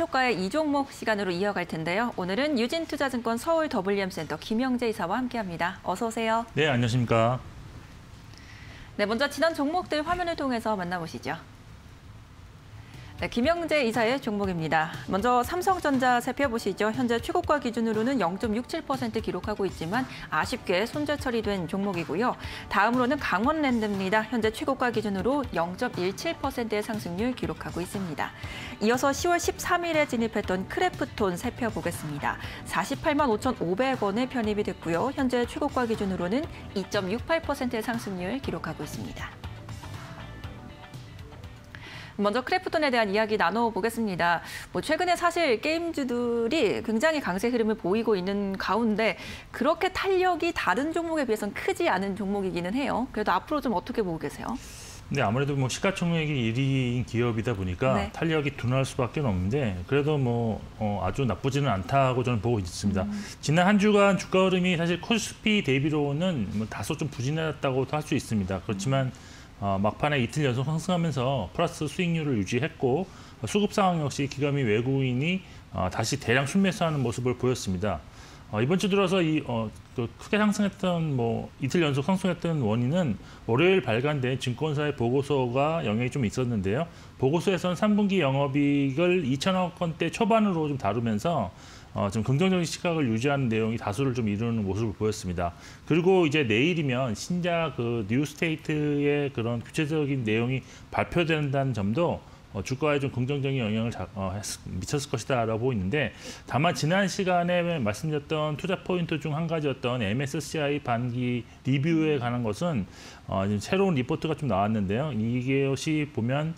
시초가의 이 종목 시간으로 이어갈 텐데요. 오늘은 유진투자증권 서울 WM센터 김영재 이사와 함께합니다. 어서 오세요. 네, 안녕하십니까. 네, 먼저 지난 종목들 화면을 통해서 만나보시죠. 네, 김영재 이사의 종목입니다. 먼저 삼성전자 살펴보시죠. 현재 최고가 기준으로는 0.67% 기록하고 있지만 아쉽게 손절 처리된 종목이고요. 다음으로는 강원랜드입니다. 현재 최고가 기준으로 0.17%의 상승률 기록하고 있습니다. 이어서 10월 13일에 진입했던 크래프톤 살펴보겠습니다. 48만 5,500원에 편입이 됐고요. 현재 최고가 기준으로는 2.68%의 상승률 기록하고 있습니다. 먼저 크래프톤에 대한 이야기 나눠보겠습니다. 최근에 사실 게임주들이 굉장히 강세 흐름을 보이고 있는 가운데 그렇게 탄력이 다른 종목에 비해서는 크지 않은 종목이기는 해요. 그래도 앞으로 좀 어떻게 보고 계세요? 네, 아무래도 시가총액이 1위인 기업이다 보니까 네. 탄력이 둔할 수밖에 없는데 그래도 아주 나쁘지는 않다고 저는 보고 있습니다. 지난 한 주간 주가 흐름이 사실 코스피 대비로는 다소 좀 부진했다고도 할 수 있습니다. 그렇지만 막판에 이틀 연속 상승하면서 플러스 수익률을 유지했고 수급 상황 역시 기관이 외국인이 다시 대량 순매수하는 모습을 보였습니다. 이번 주 들어서 크게 상승했던 이틀 연속 상승했던 원인은 월요일 발간된 증권사의 보고서가 영향이 좀 있었는데요. 보고서에서는 3분기 영업이익을 2천억 원대 초반으로 좀 다루면서 좀 긍정적인 시각을 유지하는 내용이 다수를 좀 이루는 모습을 보였습니다. 그리고 이제 내일이면 신작 뉴스테이트의 그런 구체적인 내용이 발표된다는 점도 주가에 좀 긍정적인 영향을 미쳤을 것이다라고 보이는데 다만 지난 시간에 말씀드렸던 투자 포인트 중 한 가지였던 MSCI 반기 리뷰에 관한 것은 지금 새로운 리포트가 좀 나왔는데요. 이것이 보면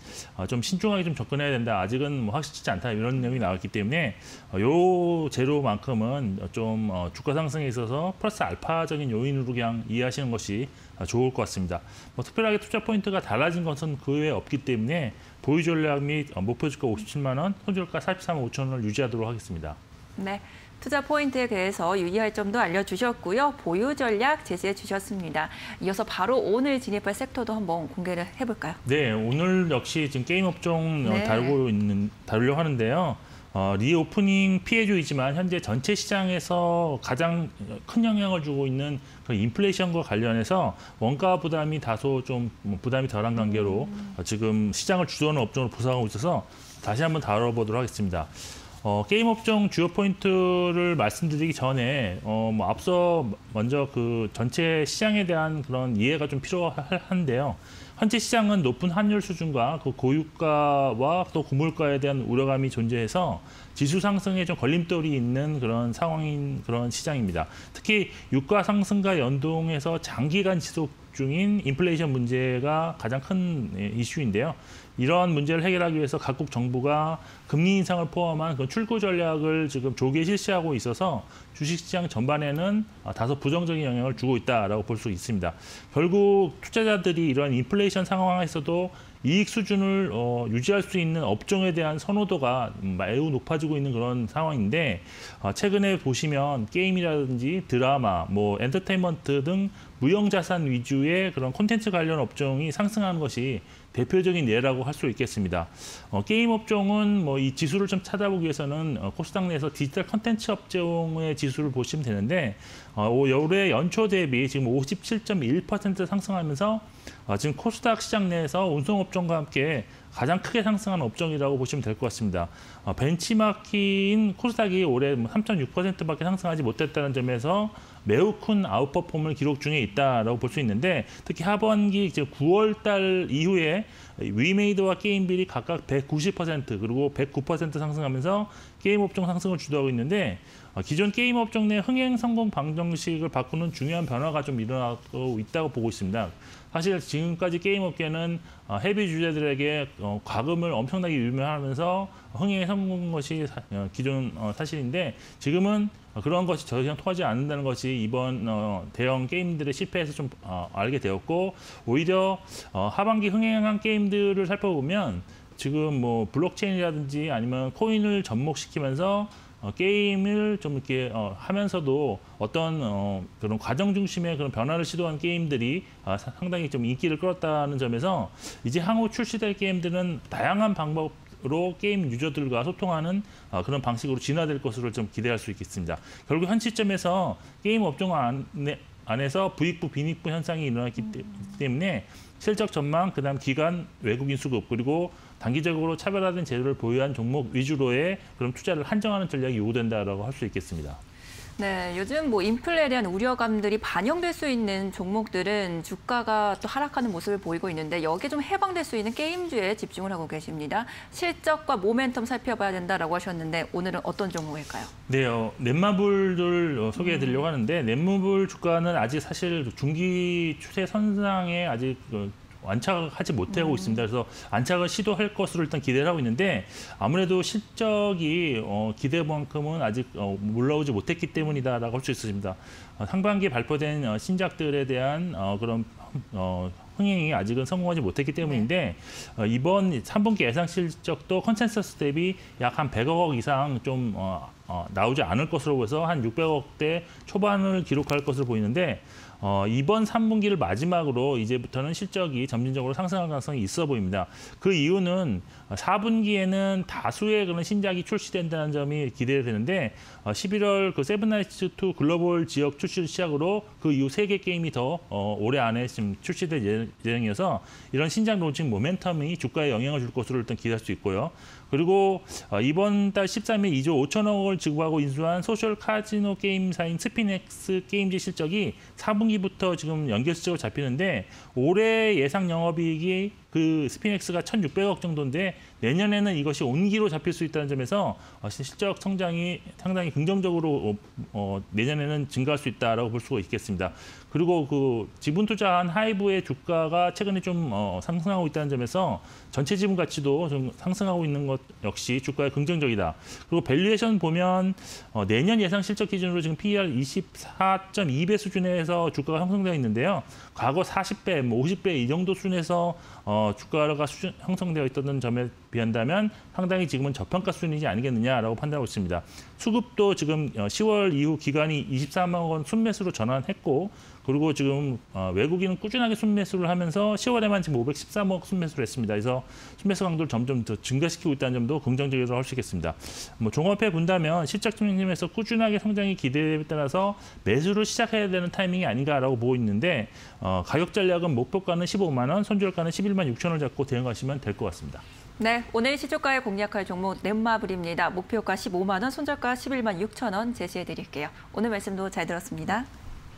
좀 신중하게 좀 접근해야 된다. 아직은 확실치 않다. 이런 내용이 나왔기 때문에 요 재료만큼은 좀 주가 상승에 있어서 플러스 알파적인 요인으로 그냥 이해하시는 것이 좋을 것 같습니다. 특별하게 투자 포인트가 달라진 것은 그 외에 없기 때문에 보유 전략 및 목표 주가 57만 원, 손절가 43만 5천 원을 유지하도록 하겠습니다. 네, 투자 포인트에 대해서 유의할 점도 알려주셨고요. 보유 전략 제시해 주셨습니다. 이어서 바로 오늘 진입할 섹터도 한번 공개를 해볼까요? 네, 오늘 역시 지금 게임 업종 네. 다루려고 하는데요. 리오프닝 피해주이지만 현재 전체 시장에서 가장 큰 영향을 주고 있는 그 인플레이션과 관련해서 원가 부담이 다소 좀 부담이 덜한 관계로 지금 시장을 주도하는 업종으로 부상하고 있어서 다시 한번 다뤄보도록 하겠습니다. 게임 업종 주요 포인트를 말씀드리기 전에 앞서 먼저 그 전체 시장에 대한 그런 이해가 좀 필요한데요. 현재 시장은 높은 환율 수준과 그 고유가와 또 고물가에 대한 우려감이 존재해서 지수 상승에 좀 걸림돌이 있는 그런 상황인 그런 시장입니다. 특히 유가 상승과 연동해서 장기간 지속 중인 인플레이션 문제가 가장 큰 이슈인데요. 이러한 문제를 해결하기 위해서 각국 정부가 금리 인상을 포함한 그 출구 전략을 지금 조기에 실시하고 있어서 주식시장 전반에는 다소 부정적인 영향을 주고 있다라고 볼 수 있습니다. 결국 투자자들이 이러한 인플레이션 상황에서도 이익 수준을 유지할 수 있는 업종에 대한 선호도가 매우 높아지고 있는 그런 상황인데 최근에 보시면 게임이라든지 드라마, 엔터테인먼트 등 무형자산 위주의 그런 콘텐츠 관련 업종이 상승하는 것이 대표적인 예라고 할 수 있겠습니다. 게임 업종은 이 지수를 좀 찾아보기 위해서는 코스닥 내에서 디지털 콘텐츠 업종의 지수를 보시면 되는데 올해 연초 대비 지금 57.1% 상승하면서 지금 코스닥 시장 내에서 운송업종과 함께 가장 크게 상승한 업종이라고 보시면 될 것 같습니다. 벤치마킹인 코스닥이 올해 3.6%밖에 상승하지 못했다는 점에서 매우 큰 아웃퍼폼을 기록 중에 있다라고 볼 수 있는데 특히 하반기 이제 9월 달 이후에 위메이드와 게임빌이 각각 190% 그리고 109% 상승하면서 게임 업종 상승을 주도하고 있는데 기존 게임 업종 내 흥행 성공 방정식을 바꾸는 중요한 변화가 좀 일어나고 있다고 보고 있습니다. 사실 지금까지 게임 업계는 헤비 주주들에게 과금을 엄청나게 유도하면서 흥행에 성공한 것이 기존 사실인데 지금은 그런 것이 더 이상 통하지 않는다는 것이 이번 대형 게임들의 실패에서 좀 알게 되었고 오히려 하반기 흥행한 게임들을 살펴보면 지금 블록체인이라든지 아니면 코인을 접목시키면서 게임을 좀 이렇게 하면서도 어떤 그런 과정 중심의 그런 변화를 시도한 게임들이 상당히 좀 인기를 끌었다는 점에서 이제 향후 출시될 게임들은 다양한 방법 로 게임 유저들과 소통하는 그런 방식으로 진화될 것으로 좀 기대할 수 있겠습니다. 결국 현 시점에서 게임 업종 안에서 부익부 빈익부 현상이 일어났기 때문에 실적 전망, 그다음 기관 외국인 수급, 그리고 단기적으로 차별화된 재료를 보유한 종목 위주로의 그런 투자를 한정하는 전략이 요구된다라고 할 수 있겠습니다. 네, 요즘 뭐 인플레에 대한 우려감들이 반영될 수 있는 종목들은 주가가 또 하락하는 모습을 보이고 있는데 여기에 좀 해방될 수 있는 게임주에 집중을 하고 계십니다. 실적과 모멘텀 살펴봐야 된다라고 하셨는데 오늘은 어떤 종목일까요? 네, 넷마블을 소개해드리려고 하는데 넷마블 주가는 아직 사실 중기 추세 선상에 아직 안착하지 못하고 있습니다. 그래서 안착을 시도할 것으로 일단 기대를 하고 있는데 아무래도 실적이 기대만큼은 아직 올라오지 못했기 때문이다라고 할 수 있습니다. 상반기에 발표된 신작들에 대한 그런 흥행이 아직은 성공하지 못했기 때문인데 이번 3분기 예상 실적도 컨센서스 대비 약 한 100억 원 이상 좀 나오지 않을 것으로 보여서 한 600억대 초반을 기록할 것으로 보이는데 이번 3분기를 마지막으로 이제부터는 실적이 점진적으로 상승할 가능성이 있어 보입니다. 그 이유는 4분기에는 다수의 그런 신작이 출시된다는 점이 기대되는데 11월 그 세븐나이츠2 글로벌 지역 출시를 시작으로 그 이후 3개 게임이 더 올해 안에 지금 출시될 예정이어서 이런 신작 론칭 모멘텀이 주가에 영향을 줄 것으로 일단 기대할 수 있고요. 그리고 이번 달 13일 2조 5천억 원을 지급하고 인수한 소셜 카지노 게임사인 스핀엑스 게임즈 실적이 4분기부터 지금 연결 실적으로 잡히는데 올해 예상 영업이익이 그 스핀엑스가 1,600억 정도인데 내년에는 이것이 온기로 잡힐 수 있다는 점에서 실적 성장이 상당히 긍정적으로 내년에는 증가할 수 있다라고 볼 수가 있겠습니다. 그리고 그 지분 투자한 하이브의 주가가 최근에 좀 상승하고 있다는 점에서 전체 지분 가치도 좀 상승하고 있는 것 역시 주가에 긍정적이다. 그리고 밸류에이션 보면 내년 예상 실적 기준으로 지금 PER 24.2배 수준에서 주가가 형성되어 있는데요. 과거 40배, 뭐 50배 이 정도 수준에서 주가가 형성되어 있던 점에 비한다면 상당히 지금은 저평가 수준이지 아니겠느냐라고 판단하고 있습니다. 수급도 지금 10월 이후 기간이 23만 원 순매수로 전환했고 그리고 지금 외국인은 꾸준하게 순매수를 하면서 10월에만 지금 513억 순매수를 했습니다. 그래서 순매수 강도를 점점 더 증가시키고 있다는 점도 긍정적이라고 할 수 있겠습니다. 뭐 종합해 본다면 실적 측면에서 꾸준하게 성장이 기대에 따라서 매수를 시작해야 되는 타이밍이 아닌가라고 보고 있는데 가격 전략은 목표가는 15만 원, 손절가는 11만 6천 원을 잡고 대응하시면 될 것 같습니다. 네, 오늘 시초가에 공략할 종목 넷마블입니다. 목표가 15만 원, 손절가 11만 6천 원 제시해드릴게요. 오늘 말씀도 잘 들었습니다.